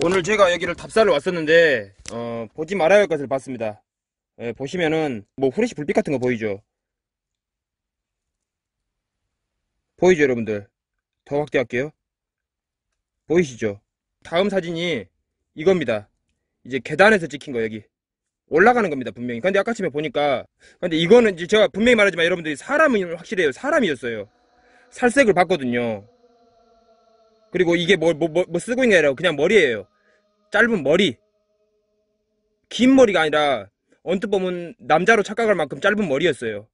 오늘 제가 여기를 답사를 왔었는데 보지 말아야 할 것을 봤습니다. 예, 보시면은 뭐 후레쉬 불빛 같은 거 보이죠? 보이죠 여러분들? 더 확대할게요. 보이시죠? 다음 사진이 이겁니다. 이제 계단에서 찍힌 거, 여기 올라가는 겁니다 분명히. 근데 아까 처음에 보니까, 근데 이거는 이제 제가 분명히 말하지만 여러분들이 사람은 확실해요. 사람이었어요. 살색을 봤거든요. 그리고 이게 뭐 쓰고 있는 게 아니라 그냥 머리예요. 짧은 머리, 긴 머리가 아니라 언뜻 보면 남자로 착각할 만큼 짧은 머리였어요.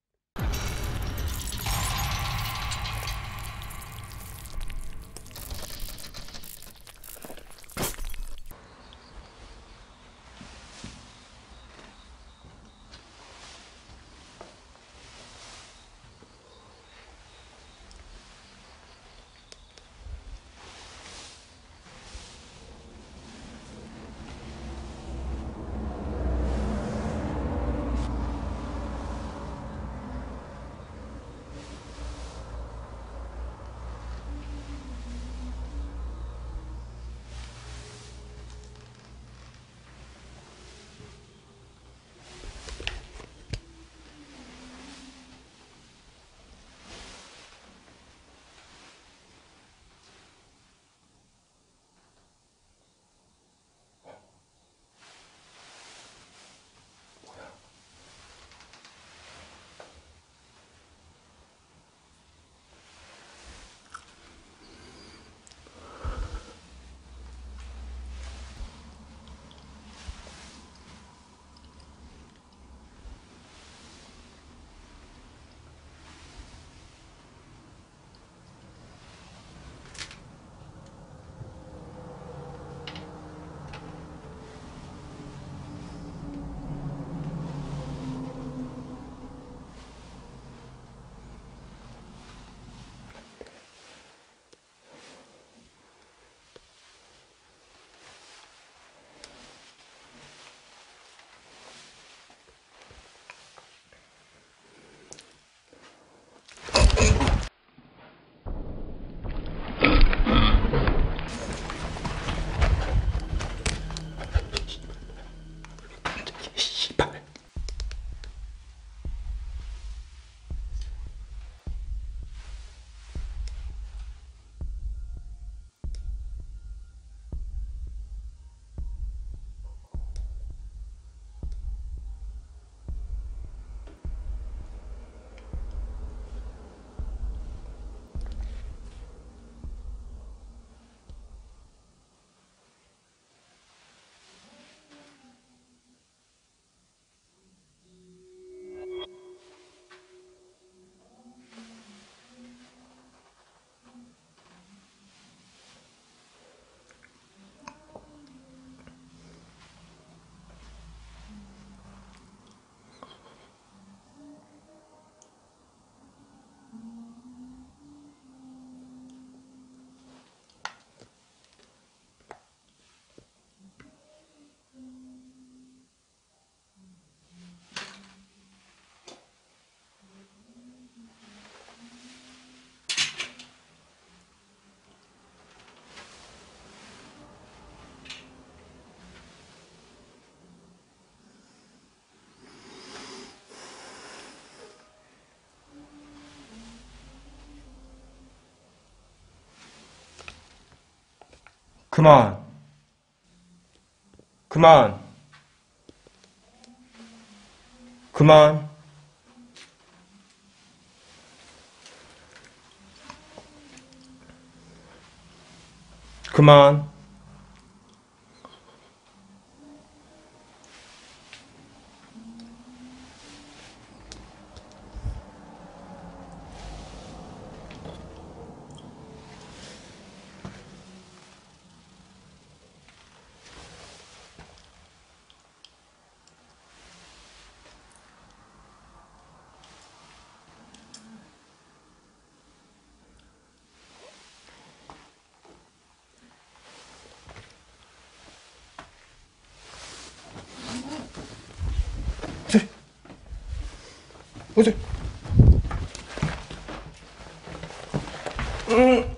그만. 어제 응?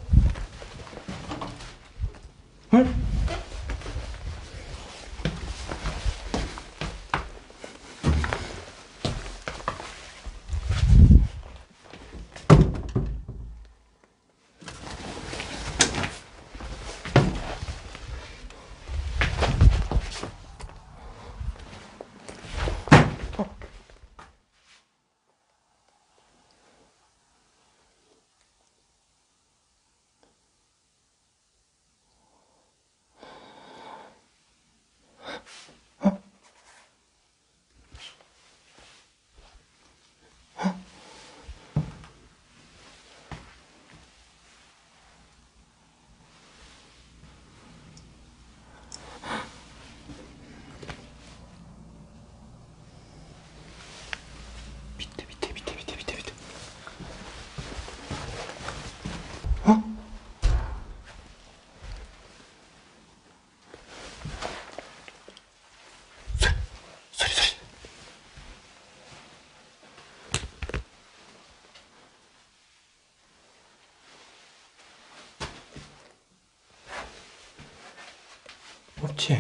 없지.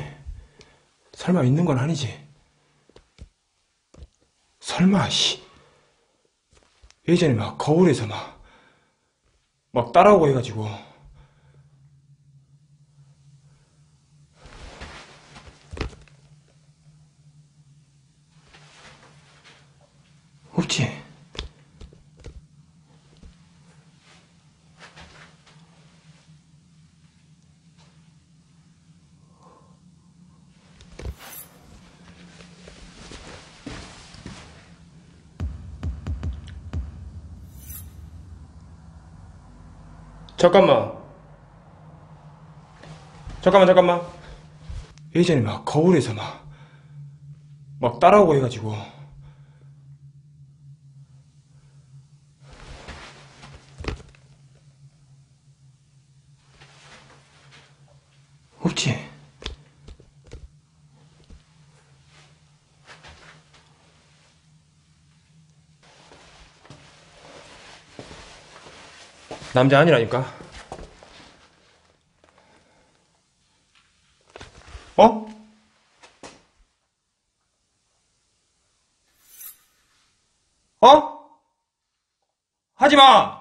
설마 있는 건 아니지? 설마, 씨. 예전에 막 거울에서 막 따라오고 해가지고. 없지? 잠깐만. 예전에 막 거울에서 막 따라오고 해가지고. 없지? 남자 아니라니까. 어? 어? 하지마!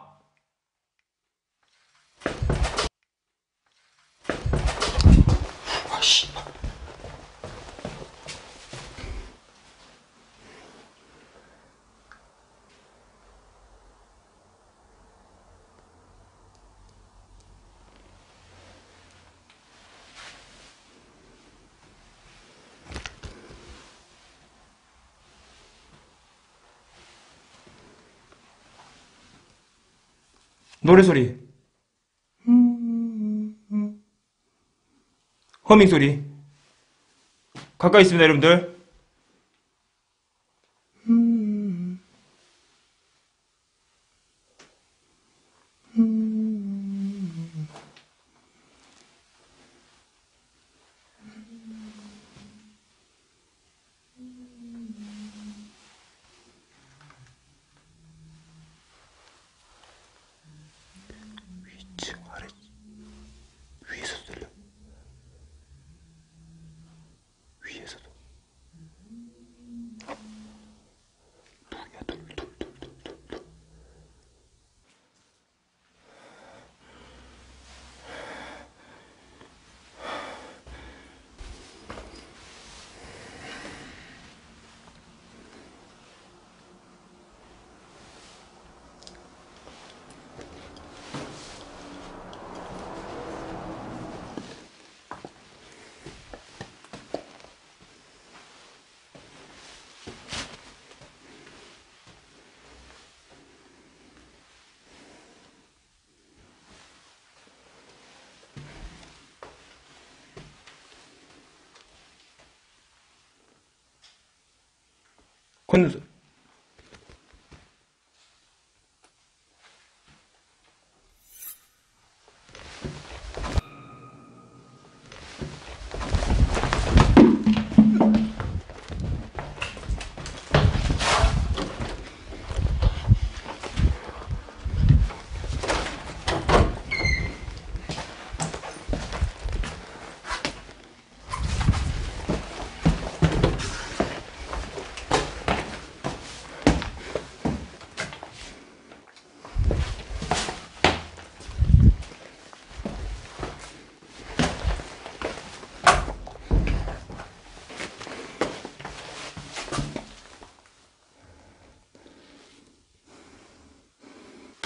노래소리, 허밍소리. 가까이 있습니다, 여러분들.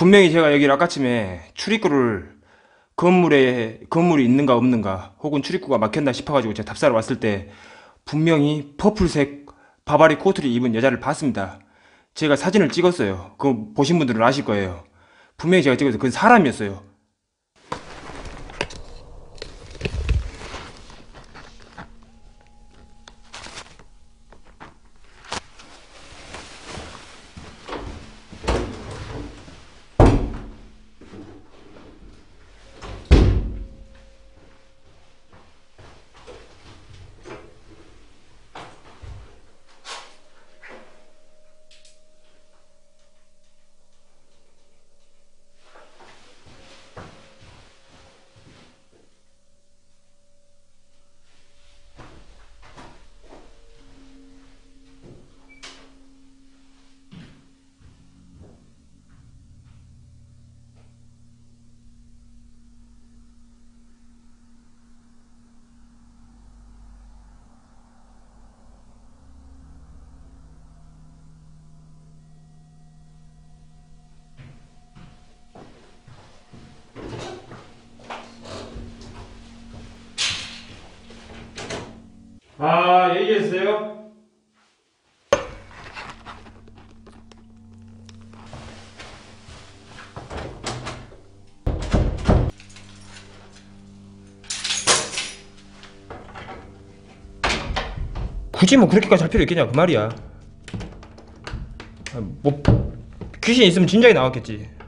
분명히 제가 여기 아까쯤에 출입구를 건물이 있는가 없는가 혹은 출입구가 막혔나 싶어가지고 제가 답사를 왔을 때 분명히 퍼플색 바바리 코트를 입은 여자를 봤습니다. 제가 사진을 찍었어요. 그거 보신 분들은 아실 거예요. 분명히 제가 찍었어요. 그건 사람이었어요. 아, 얘기했어요? 굳이 뭐 그렇게까지 할 필요 있겠냐 그 말이야. 뭐 귀신 있으면 진작에 나왔겠지.